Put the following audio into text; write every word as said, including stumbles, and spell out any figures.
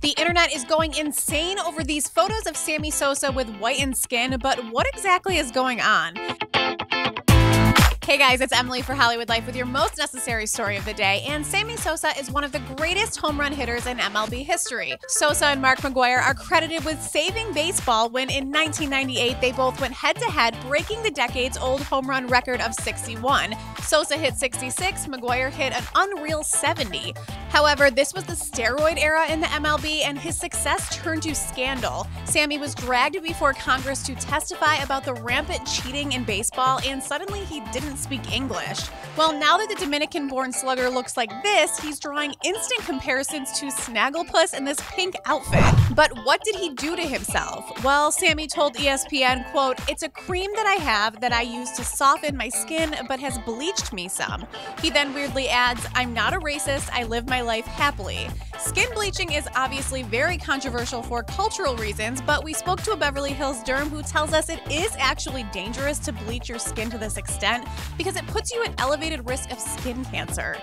The internet is going insane over these photos of Sammy Sosa with whitened skin, but what exactly is going on? Hey guys, it's Emily for Hollywood Life with your most necessary story of the day, and Sammy Sosa is one of the greatest home run hitters in M L B history. Sosa and Mark McGwire are credited with saving baseball when in nineteen ninety-eight they both went head-to-head, breaking the decades-old home run record of sixty-one. Sosa hit sixty-six, McGwire hit an unreal seventy. However, this was the steroid era in the M L B, and his success turned to scandal. Sammy was dragged before Congress to testify about the rampant cheating in baseball, and suddenly he didn't speak English. Well, now that the Dominican-born slugger looks like this, he's drawing instant comparisons to Snagglepuss in this pink outfit. But what did he do to himself? Well, Sammy told E S P N, quote, "It's a cream that I have that I use to soften my skin, but has bleached me some." He then weirdly adds, "I'm not a racist, I live my life happily." Skin bleaching is obviously very controversial for cultural reasons, but we spoke to a Beverly Hills derm who tells us it is actually dangerous to bleach your skin to this extent because it puts you at elevated risk of skin cancer.